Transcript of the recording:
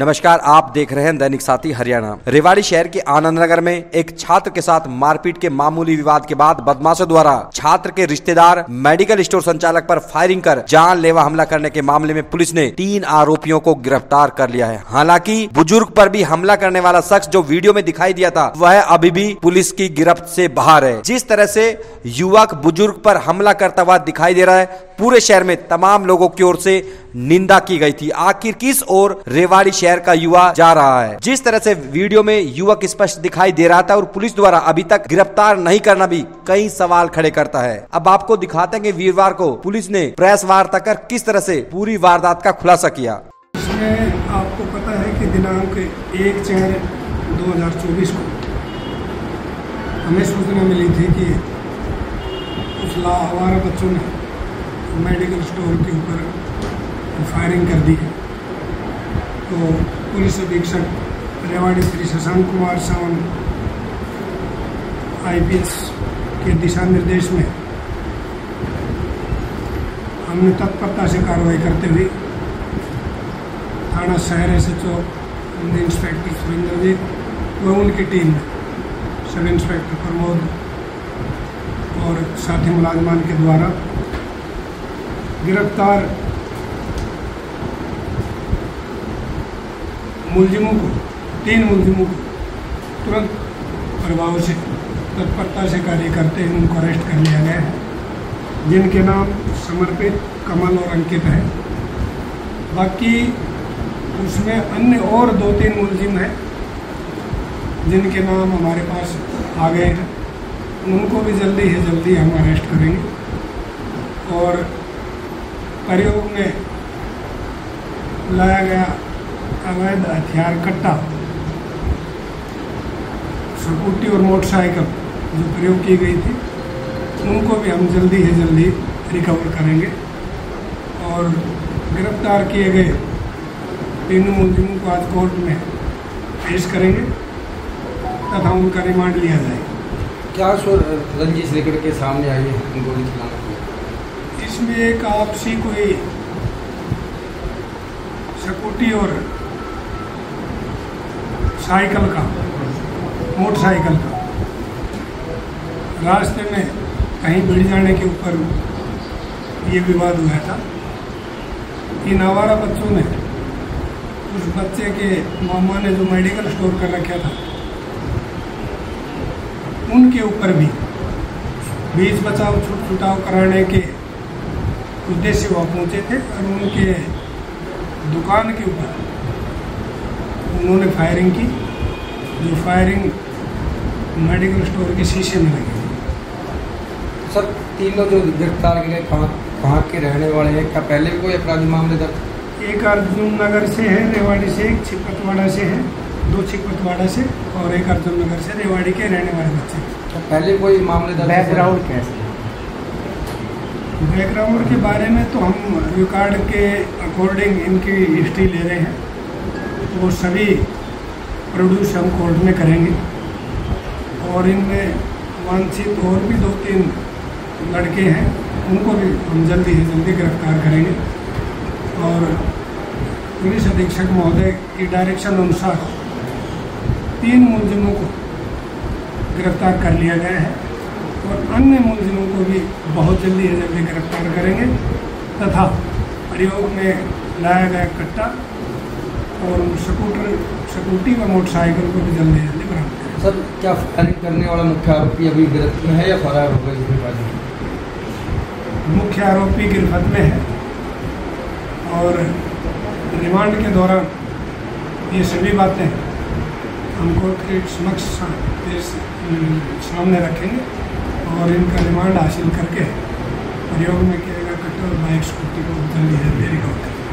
नमस्कार, आप देख रहे हैं दैनिक साथी हरियाणा। रेवाड़ी शहर के आनंद नगर में एक छात्र के साथ मारपीट के मामूली विवाद के बाद बदमाशों द्वारा छात्र के रिश्तेदार मेडिकल स्टोर संचालक पर फायरिंग कर जानलेवा हमला करने के मामले में पुलिस ने 3 आरोपियों को गिरफ्तार कर लिया है। हालांकि बुजुर्ग पर भी हमला करने वाला शख्स जो वीडियो में दिखाई दिया था वह अभी भी पुलिस की गिरफ्त से बाहर है। जिस तरह से युवक बुजुर्ग पर हमला करता हुआ दिखाई दे रहा है, पूरे शहर में तमाम लोगों की ओर से निंदा की गई थी। आखिर किस ओर रेवाड़ी शहर का युवा जा रहा है? जिस तरह से वीडियो में युवक स्पष्ट दिखाई दे रहा था और पुलिस द्वारा अभी तक गिरफ्तार नहीं करना भी कई सवाल खड़े करता है। अब आपको दिखाते हैं कि वीरवार को पुलिस ने प्रेस वार्ता कर किस तरह से पूरी वारदात का खुलासा किया। इसमें आपको पता है कि दिनांक 1/4/2024 को हमें सूचना मिली थी कि कुछ लापरवाह बच्चों ने मेडिकल स्टोर के ऊपर फायरिंग कर दी है। तो पुलिस अधीक्षक रेवाड़ी श्री शशांक कुमार सावन IPS के दिशा निर्देश में हमने तत्परता से कार्रवाई करते हुए थाना शहर SHO इंस्पेक्टर सुरेंद्र जीत व उनकी टीम सब इंस्पेक्टर प्रमोद और साथी मुलाजमान के द्वारा गिरफ्तार मुलजिमों को 3 मुलजिमों को तुरंत प्रभाव से तत्परता से कार्य करते हुए उनको अरेस्ट कर लिया गया है, जिनके नाम समर्पित, कमल और अंकित हैं। बाकी उसमें अन्य और 2-3 मुलजिम हैं जिनके नाम हमारे पास आ गए हैं। उनको भी जल्दी से जल्दी हम अरेस्ट करेंगे और प्रयोग में लाया गया अवैध हथियार कट्टा, स्कूटी और मोटरसाइकिल जो प्रयोग की गई थी उनको भी हम जल्दी से जल्दी रिकवर करेंगे और गिरफ्तार किए गए 3 मुलजिमों को आज कोर्ट में पेश करेंगे तथा उनका रिमांड लिया जाएगा। क्या रंजिश लेकर के सामने आई है उनको निकलना? इसमें एक आपसी कोई स्कूटी और साइकिल का मोटरसाइकिल का रास्ते में कहीं भिड़ जाने के ऊपर ये विवाद हुआ था। इन आवारा बच्चों ने उस बच्चे के मामा ने जो मेडिकल स्टोर का रखा था उनके ऊपर भी बीच बचाव छुटाव कराने के उद्देश्य वहाँ पहुँचे थे और उनके दुकान के ऊपर उन्होंने फायरिंग की, जो फायरिंग मेडिकल स्टोर के शीशे में लगी। सर, तीनों जो गिरफ्तार किए कहाँ के रहने वाले हैं? क्या पहले भी कोई अपराधी मामले दर्ज? एक अर्जुन नगर से है, रेवाड़ी से, एक छिपतवाड़ा से है, 2 छिपतवाड़ा से और एक अर्जुन नगर से रेवाड़ी के रहने वाले बच्चे। तो पहले कोई मामले दर्ज? बैकग्राउंड कैसे? बैकग्राउंड के बारे में तो हम रिकॉर्ड के अकॉर्डिंग इनकी हिस्ट्री ले रहे हैं, वो सभी प्रोड्यूस हम कोर्ट में करेंगे। और इनमें वांछित और भी 2-3 लड़के हैं, उनको भी हम जल्दी से जल्दी गिरफ्तार करेंगे और पुलिस अधीक्षक महोदय की डायरेक्शन अनुसार 3 मुलजिमों को गिरफ्तार कर लिया गया है और अन्य मुलजिमों को भी बहुत जल्दी जल्दी गिरफ्तार करेंगे तथा प्रयोग में लाया गया कट्टा और स्कूटी व मोटरसाइकिल को भी जल्दी जल्दी बरामद करेंगे। सर, क्या फायरिंग करने वाला मुख्य आरोपी अभी गिरफ्त में है या फरार हो गया? मुख्य आरोपी गिरफ्त में है और रिमांड के दौरान ये सभी बातें हम कोर्ट के समक्ष सामने रखेंगे और इनका रिमांड हासिल करके प्रयोग में किया गया कट्टर बाइक स्कूटी को जल्दी से रिकवर करें।